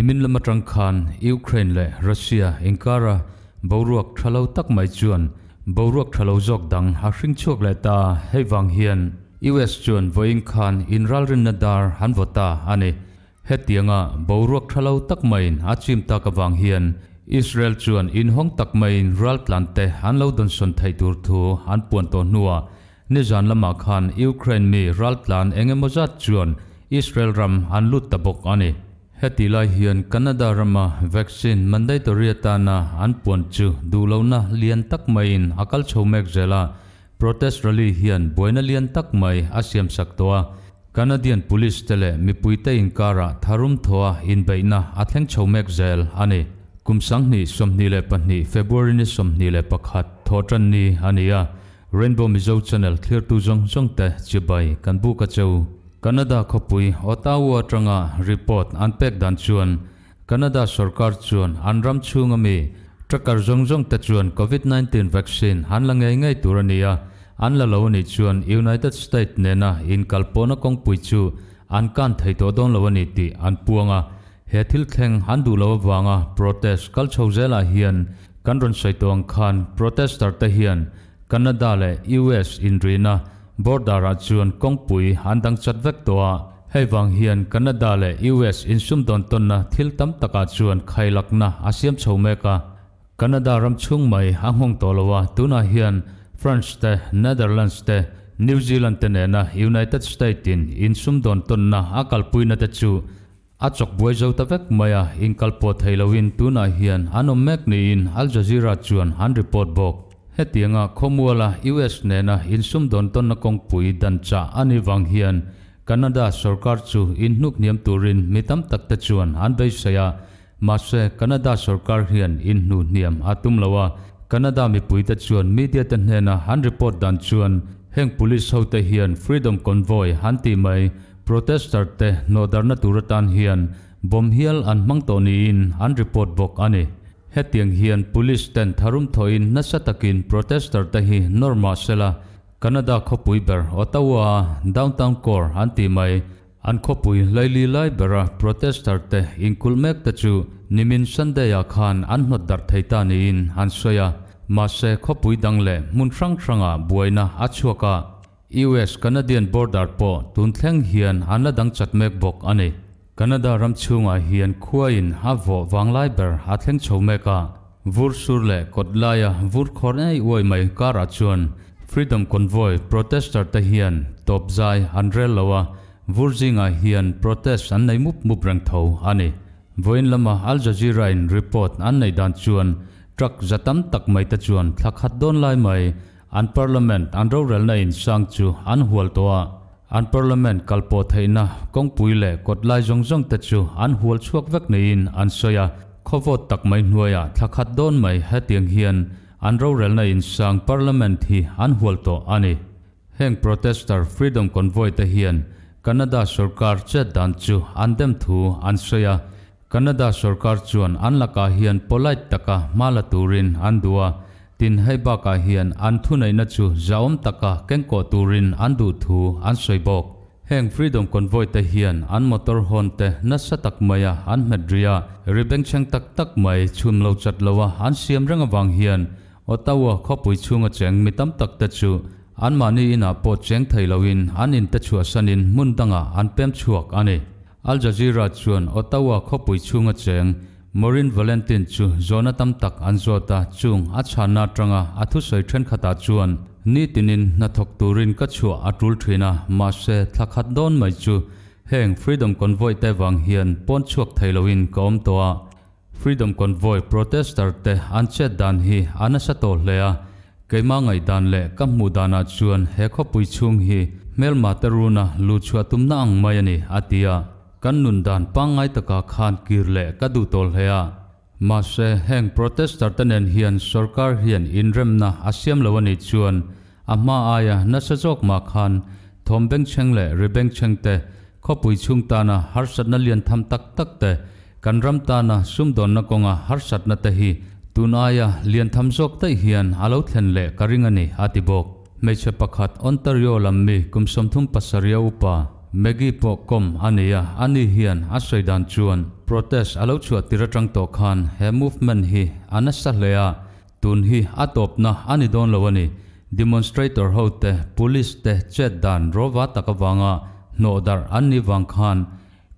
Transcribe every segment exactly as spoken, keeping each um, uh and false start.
Nimin lamatang khan Ukraine le Russia Ankara boruak thalo tak mai chuan boruak thalo jok dang ha hring chok le ta heiwang hian U S chuan voin khan inral rin nadar hanvota ani hetianga boruak thalo tak mai achim ta ka wang hian Israel chuan in hong tak mai ral plante hanlo don son thai tur thu han puan to nuwa ne jan lama khan Ukraine mi ral plan engemozat chuan Israel ram han lut tabok ani Hetilai hian Canada rama vaccine mandatory tana anpon chu dulona lian takmain akal chomek zela protest rally hian boina lian takmai asiam saktoa Canadian police tele mipuite inkara tharum thoa inbeina atheng chomek zel ani kumsangni somni le panni February ni somni le pakhat thotran ni ania Rainbow Mizo Channel clear tu jong jongte chibai kanbu kachau Canada khopui Ottawa tranga report unpack dan chuan Canada sarkar chuan anram chungami trakar zongjong ta chuan COVID nineteen vaccine hanlangai ngai turania anlaloni chuan United States nena in kalpona kongpui chu ankan thaito don lawani ti anpuanga hethil kheng handu lawanga protest kalchhozela hian kanron saitong khan protester ta hian Canada le U S inrina border chuan kongpui handang chatvek toa heiwang hian Canada le U S insum don tonna thil tam taka chuan khailakna asiam chhomeka Canada ram chung mai hanghong tolowa tuna hian France te Netherlands te New Zealand te na United States in insum don tonna akalpuina te chu achok boi zo tavek maya inkalpo thailawin tuna hian anom mekni in Al Jazeera chuan han report bok hetianga khomwala U S nena insum don ton na kongpui dancha aniwang hian Canada sarkar chu inhnuk niam turin mitam takta chuan anbei saya mase Canada sarkar hian innu niam atum lawa Canada mi puita chuan media tan hena han report dan chuan heng police hote hian Freedom Convoy hanti mai protester te nodarna turatan hian bom hial an mangtoni in han report bok ani Hetiang hian police ten tharum thoin nasatakin protester tahi norma sela Canada khopui ber Ottawa downtown core anti mai an khopui laili lai bera protester te inkulmek ta chu nimin sandeya khan anhnot dar thaita ni in hansoya mase khopui dangle munrang ranga buaina achuaka U S Canadian border po tuntheng hian anadang chatmek bok ani Canada ram chunga hian khuain havo wanglai ber hatheng chomeka vur surle kotlaya vur khornei oi mai kara chuan Freedom Convoy protester ta hian topzai hundred lawa vurjinga hian protest an nei mup mup rang tho ani voin lama Al Jazeera in report an nei dan chuan truck jatam tak mai ta chuan thlakhat don lai mai an parliament an ro rel nei in sang chu an hual toa An parliament kalpo thaina kongpui le kotlai zongjong ta chu an hual chuak vek nein an soya khovot tak mai hnuaya thakhat don mai hetiang hian an ro rel na in sang parliament hi an hual to ani heng protester Freedom Convoy ta hian Canada sarkar che dan chu an dem thu an soya Canada sarkar chuan an laka hian polite taka mala turin an dua tin haiba ka hian an thunai na chu zaom taka kengko turin an du thu an soibok heng Freedom Convoy te hian an motor hon te nasatak maya an medria ribeng chang tak tak mai chum lo chat lowa an siam ranga wang hian Ottawa khopui chunga cheng mitam tak ta chu an mani ina po cheng thailawin an in ta chu sanin mundanga an pem chuak ani Al Jazeera chuan Ottawa khopui chunga cheng Maureen Valentin chu Jonathan tak anjota chung achana tranga athu soi thren khata chuan ni tinin na thok turin ka chu atul thina ma se thakhat don mai chu heng Freedom Convoy te wang hian pon chuak thailoin kom toa Freedom Convoy protester te anche dan hi anasato leya keima ngai dan le kammu dana chuan hekho pui chung hi melma taruna lu chua tumna ang mai ani atia Kanun dan pangai taka khan kirle kadu tol hea. Mase heng protester tanen hian sarkar hian inremna asiam lawani chuan. Ama aya nasajok ma khan thombeng chengle ribeng chengte khopui chung tana harsatna lian tham tak tak te kanram tana sumdon na konga harsatna te hi tunaya lian tham jok te hian alo thenle karingani atibok. Meiche pakhat Ontario lammi kumsomthum pasariya upa Megipokom ania anihian asaidan chuan protest alo chua tiratang to khan he movement hi anasalea tun hi atopna ani don lawani demonstrator hote police te chet dan rowa takawanga nodar ani wang khan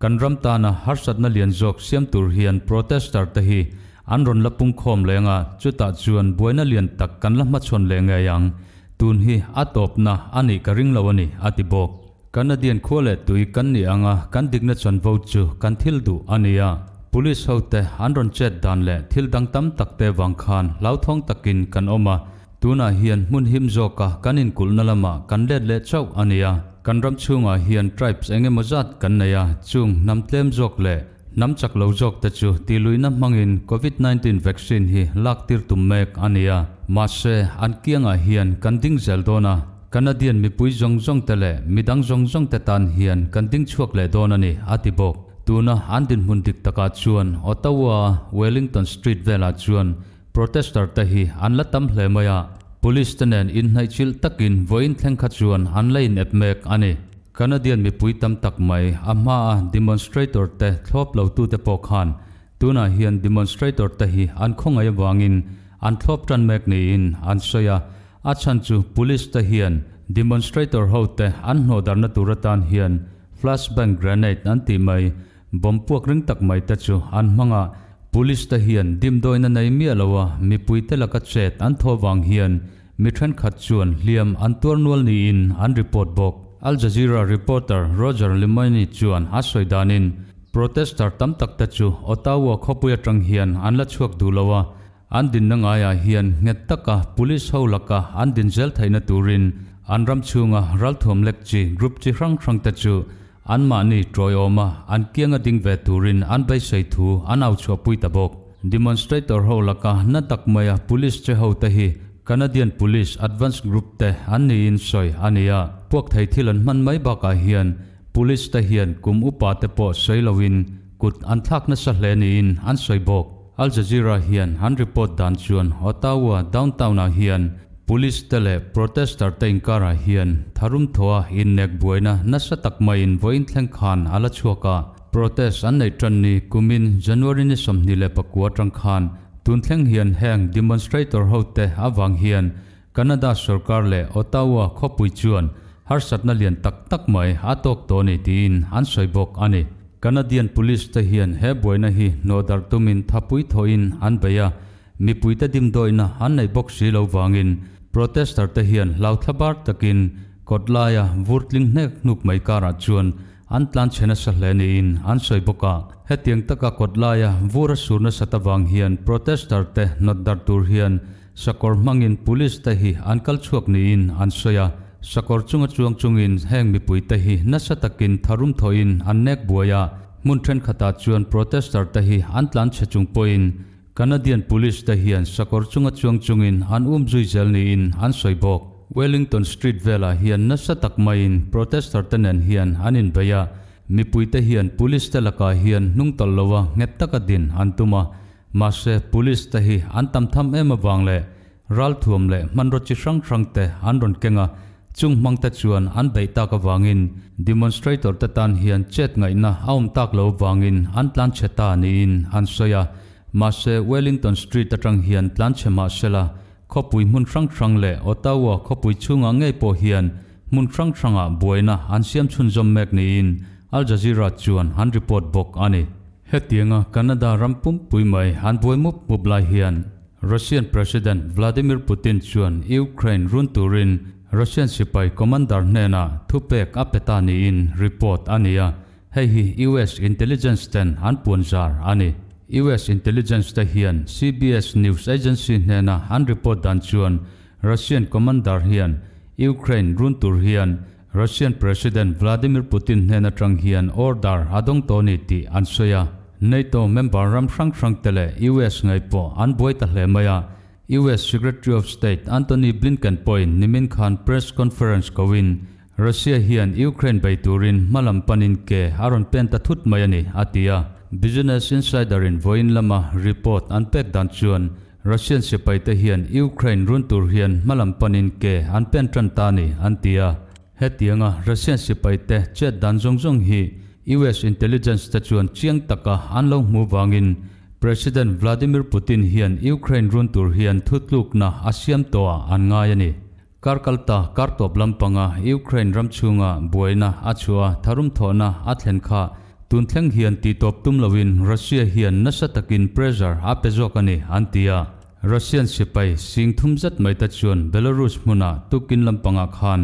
kanramta na harsatna lian jok siam tur hian protester te hi anron lapung khom lenga chuta chuan boina lian tak kanlama chon lenga yang tun hi atopna ani karing lawani atibok Canadian khole tui kan ni anga kan digna chon vo chu kan thil du ania police hote anron chet dan le thil dang tam takte wang khan lau thong takin kan oma tuna hian mun him zoka kanin kulna lama kan let le chau ania kan ram chunga hian tribes enge mozat kan naya chung nam tlem jok le nam chak lo jok te chu ti luina mangin covid nineteen vaccine hi lak tir tum mek ania ma se an kianga hian kan ding zel dona Canadian mipui zong zong tele midang zong zong tetan hian kanting chuak le donani atibok tuna andin hundik taka chuan Ottawa Wellington Street vela chuan protester te hi anlatam hlemaya police tenen in haichil takin voin thlengkha chuan anlein epmek ani Canadian mipui tam tak mai ama demonstrator te thlop lo tu te pokhan tuna hian demonstrator te hi ankhongai wangin anthlop tran mek ni in ansoya Achanchu police ta hian demonstrator hote anno darna turatan hian flashbang grenade anti mai bompuak ring tak mai ta chu anmanga police ta hian dimdoina nei mi alawa mi puite laka chet an thowang hian mi thren khat chuan hliam an turnol ni in an report box Al Jazeera reporter Roger Limani chuan asoidanin protester tam tak ta chu Ottawa khopuya tang hian anla chuak dulowa Andin na ngaya hiyan ngetaka pulis haulaka andin zel thay na turin anram chunga ralthom lekchi group chi rang rang tachu anmani troyoma an kianga dingve turin anbay say thu anaw chua puitabok demonstrator haulaka natakmaya pulis che hautahi Canadian Police Advance Group te anniin soy ania puak thay thilan man may baka hiyan pulis te hiyan kum upa te po say lawin kut anthak na sahleniin an soy bok Al Jazeera hian han report dan chuan Ottawa downtown a hian police tele protester te inkara hian tharum thoa in nek buaina nasa takmai in voin thleng khan ala chuaka protest an nei tran ni kumin January ni somni le pakua tang khan tun thleng hian heng demonstrator hote awang hian Canada sarkar le Ottawa khopui chuan harsatna lian tak tak mai atok to ni tin an soibok ani Canadian police te hian he boina hi no dar tumin thapui thoin anbeya mi puita dimdoina han nei boxi lo wangin protester te hian lau thabar takin kotlaya vurtling nek nuk mai kara chuan antlan chena sahleni in an soiboka hetiang taka kotlaya vura surna satawang hian protester te not dar tur hian sakor mangin police te hi ankal chuak ni in an soya Sakor chunga chuang chungin heng mi puite hi nasatakin tharum thoin annek buaya munthren khata chuan protester te hi antlan chechung poin Canadian police te hian sakor chunga chuang chungin an um zui zelni in an soibok Wellington Street vela hian nasatak main protester tenen hian anin beya mi puite hian police te laka hian nungtal lowa ngettaka din antuma mase police te hi antam tham ema wangle ral thuam le manrochi rang rang te anron kenga Chung mang ta chuan an bei taka wangin demonstrator ta tan hian chet ngai na aum tak lo wangin an tlan cheta ni in an soya ma se Wellington Street atang hian tlan chema sela khopui mun rang rang le Ottawa khopui chunga nge po hian mun rang ranga boina an siam chun jom mek ni in Al Jazeera chuan han report box ani hetianga Canada rampum puimai han boimup bublai hian Russian President Vladimir Putin chuan Ukraine run turin Russian Sipai Commander Nena Tupek Apetani in report ania hei U S Intelligence ten anpunzar ani U S Intelligence te hian C B S News Agency Nena an report dan chuan Russian Commander hian Ukraine runtur hian Russian President Vladimir Putin Nena trang hian order adong toni ti ansoya NATO member ram rang rang tele U S ngaipo an boita hlemaya U S Secretary of State Antony Blinken point nimin khan press conference kawin Russia hian Ukraine bai turin malam panin ke aron penta thut mayani atia Business Insider in voin lama report anpek dan chuan Russian sipai te hian Ukraine run tur hian malam panin ke anpen tran tani antia hetianga Russian sipai te che danzongzong hi U S intelligence te chuan chiang taka anlo mu wangin President Vladimir Putin hian Ukraine run tur hian thutlukna asiam toa an ngaiani karkalta kartop lampanga Ukraine ramchunga buaina achua tharum thona athlenkha tuntheng hian ti top tumlawin Russia hian nasatakin pressure apezokani antia Russian sipai singthumzat maita chuan Belarus hmuna tukin lampanga khan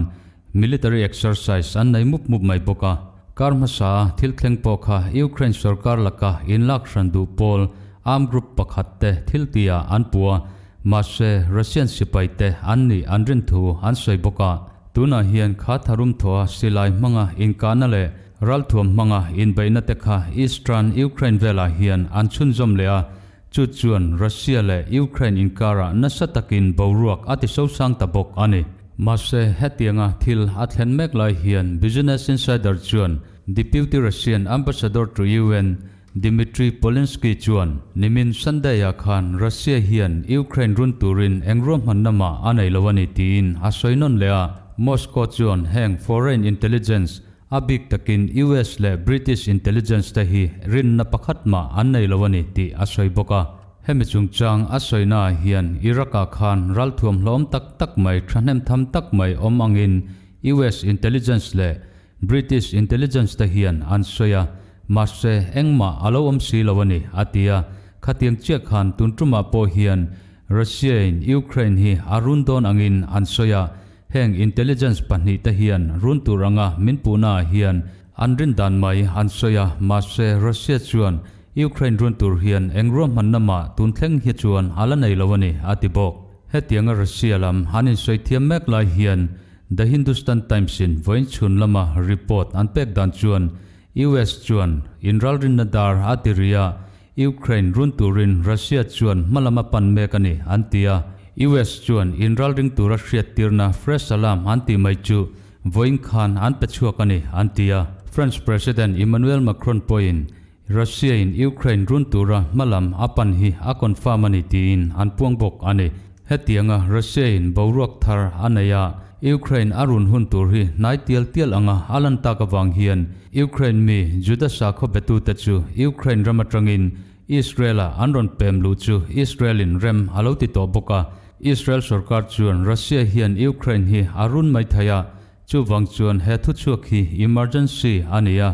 military exercise an nei mup mup mai boka karmasa thilthleng pokha Ukraine sarkar laka inlakshan du pol arm group pakhatte thiltia anpua mase Russian sipai te anni anrin thu an soiboka tuna hian kha tharum thoa silai manga inkanale ralthum manga in beina te kha eastern Ukraine vela hian anchun jomlea chu chuan Russia le Ukraine inkara nasatakin boruak ati sosang tabok ani mase hetianga thil athlen mek lai hian Business Insider chuan Deputy Russian Ambassador to U N Dmitry Polinsky chuan nimin Sandaya Khan Russia hian Ukraine run turin engrom hannama anei lawani tin asoinon lea Moscow chuan heng foreign intelligence abik takin U S le British intelligence te hi rin na pakhatma anei lawani ti asoiboka hemi chungchang asoina hian Iraka Khan ralthum hlom tak tak mai thranem tham tak mai omangin U S intelligence le British intelligence te hian ansoya Mase engma alo omsi lawani atia khatiang chia khan tuntruma po hian Russia in Ukraine hi arundon angin ansoya heng intelligence panhi ta hian runturanga minpuna hian anrindan mai ansoya mase Russia chuan Ukraine runtur hian engrom hannama tuntheng hi chuan alanei lawani atibok hetianga Russia lam hanin soithiam mek lai hian The Hindustan Times in voinchun lama report anpek dan chuan U S chuan inralrin nadar atiria Ukraine runturin Russia chuan malamapan mekani antia U S chuan inralring tu Russia tirna fresh alarm anti maichu voing khan anpechuakani antia French President Emmanuel Macron poin Russia in Ukraine runtura malam apan hi akonfamani tin anpuangbok ani hetianga Russia in boruak thar anaya Ukraine arun huntur hi naitial tial anga alanta ka wang hian Ukraine mi judasa kho betu ta chu Ukraine ramatrangin Israel anron pem lu chu Israel in rem aloti to boka Israel sarkar chuan Russia hian Ukraine hi arun mai thaya chu wang chuan he thu chu khi emergency ania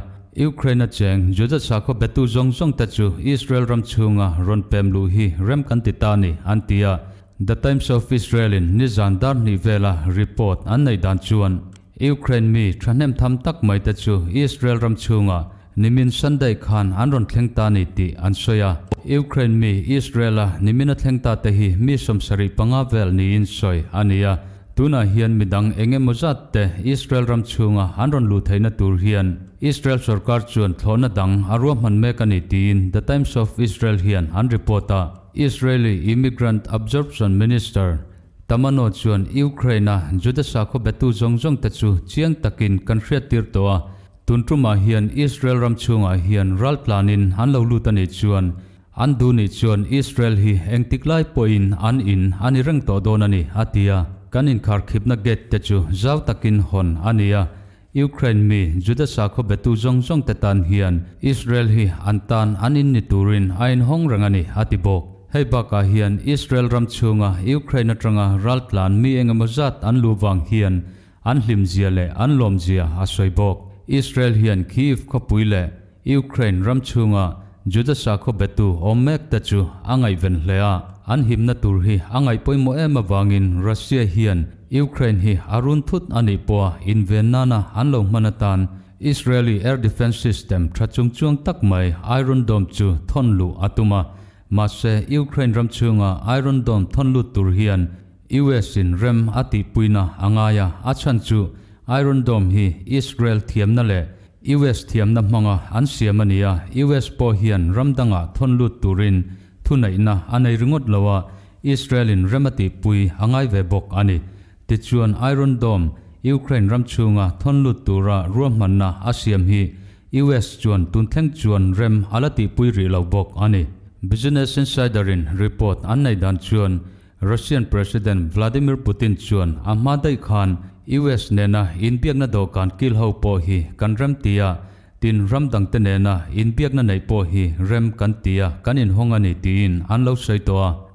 Ukraine a cheng judasa kho betu zongjong ta chu Israel ramchunga ron pem lu hi rem kan titani antia The Times of Israel in Nizandar Nivela report annai dan chuan Ukraine mi thranem tham tak mai ta chu Israel ramchunga nimin Sunday khan anron thlengta ni ti ansoya Ukraine mi Israela nimina thlengta te hi mi somsari panga vel ni in soi ania tuna hian midang enge mozat te Israel ramchunga anron lu theina tur hian Israel sarkar chuan thlona dang arua man mekani tin The Times of Israel hian an reporta Israeli Immigrant Absorption Minister Tamano chuan Ukraina judasa kho betu zongjong ta chu chiang takin kanhria tirtoa tuntruma hian Israel ramchunga hian ralplanin hanlo lutani chuan anduni chuan Israel hi engtiklai poin an in ani rengto donani hatia kanin kharkhipna gate te chu zau takin hon ania Ukraine mi judasa kho betu zongjong ta tan hian Israel hi antan anin ni turin ain hong rangani hatibok Hebaka hian Israel ramchunga Ukraine atanga raltlan mi engamazat anluwang hian anhlimzia le anlomzia asoibok Israel hian Kyiv kho puile Ukraine ramchunga judasa kho betu omek tachu angai venhlea anhimna tur hi angai poimo ema wangin Russia hian Ukraine hi arun thut ani poa invennana anlo manatan Israeli air defense system thachungchuang takmai Iron Dome chu thonlu atuma Mase Ukraine ramchunga Iron Dome thonlu tur hian U S in rem ati puina angaya achanchu Iron Dome hi Israel thiamna le U S thiamna manga ansiamania U S po hian ramdanga thonlu turin thunaina anei ringot lawa Israel in remati pui angai vebok ani tichuan Iron Dome Ukraine ramchunga thonlu tura ruammanna asiam hi U S chuan tuntheng chuan rem alati pui ri lawbok ani Business Insider in report annai dan chuan Russian President Vladimir Putin chuan Ahmadai Khan U S nena in biagna do kan kilho po hi kan ram tia tin ram dang te nena in biagna nei po hi rem kan tia kan in honga ni tin an lo sei to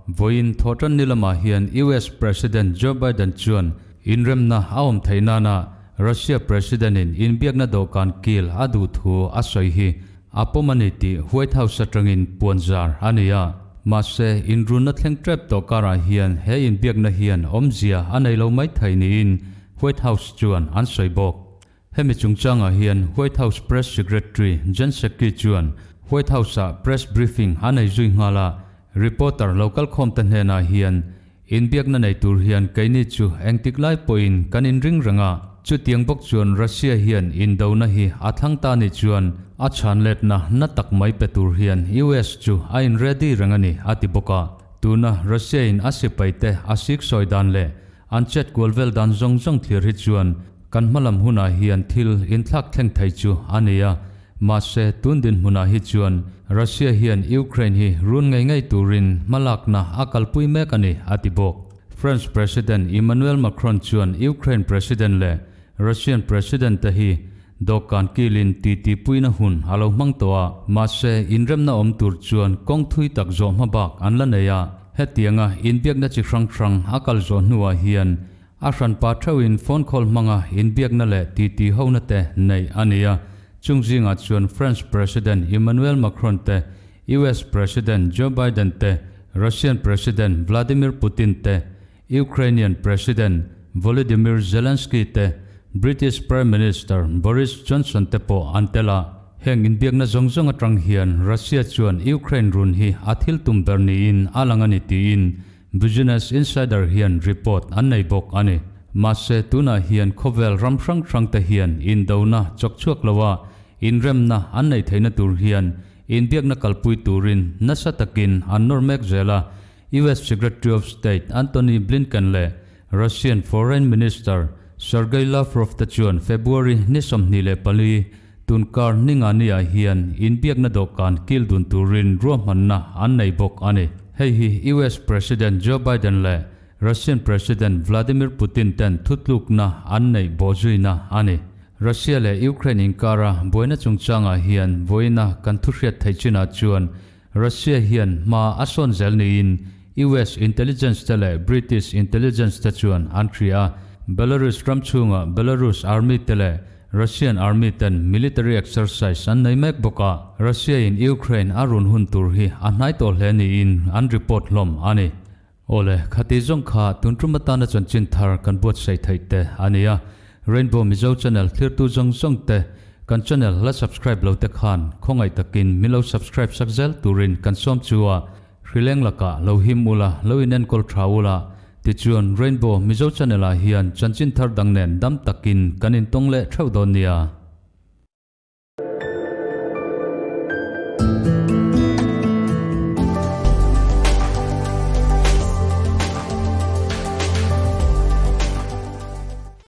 voin thotan nilama hian U S President Joe Biden chun in rem na aom theina na Russia President in in biagna do kan kil adu thu asoi hi apomani ti White House atangin puanjar ania mase in runa thleng trap to kara hian he in biagna hian omzia anei lo mai thaini in White House chuan an soibok hemi chungchanga hian White House Press Secretary Jen Psaki chuan White House a press briefing anei zuinghala reporter local content hena hian in biagna nei tur hian kaini chu engtiklai point kanin ringranga chu tiangbok chuan Russia hian in dona hi athangta ni chuan achanlet na natak mai petur hian U S chu ain ready rangani atiboka tuna Russia in asipaite asik soidan le anchet golvel dan zongjong thlir hi chuan kanmalam huna hian thil in thlak thleng thei chu ania ma se tundin huna hi chuan Russia hian Ukraine hi run ngai ngai turin malakna akalpui mekani atibok French President Emmanuel Macron chuan Ukraine President le Russian President hi dokan kilin titi puina hun alo mangtoa mase inremna omtur chuan kongthui tak zo mabak anlaneya hetianga inbiakna chi hrang hrang akal zo nuwa hian ahran pa thawin phone call manga inbiakna le titi honate nei ania chungjinga chuan French President Emmanuel Macron te U S President Joe Biden te Russian President Vladimir Putin te Ukrainian President Volodymyr Zelensky te British Prime Minister Boris Johnson tepo antela heng in biakna zongjong atang hian Russia chuan Ukraine run hi athil tumberni in alangani ti in Business Insider hian report annei bok ani mase tuna hian khovel ramhrang thrang te hian in dona chokchuak lawa in remna annei theina tur hian in biakna kalpui turin nasatakin annormek zela U S Secretary of State Antony Blinken le Russian Foreign Minister Sergei Lavrov ta chuan February nisomni le pali tunkar ninga nia hian inbiakna dokan kildun turin ruamanna annei bok ani hei hi U S President Joe Biden le Russian President Vladimir Putin ten thutlukna annei bojuina ani Russia le Ukraine inkara boina chungchanga hian boina kanthuriat thaichina chuan Russia hian ma ason zelni in U S intelligence ta le British intelligence ta chuan antria Belarus ramchunga Belarus army tele Russian army ten military exercise an naimek boka Russia in Ukraine arun hun tur hi anai to hleni in an report lom ani ole khatizong kha tuntrumata na chon chin thar kan bot sei theite ania Rainbow Mizo Channel thlir tu jong jong te kan channel la subscribe lo te khan khongai takin milo subscribe sakjal turin kan som chua rileng laka lohim ula loinen kol thawula tichuan Rainbow Mizo Channel hian chanchin thar dangnen dam takin kanin tongle thau donia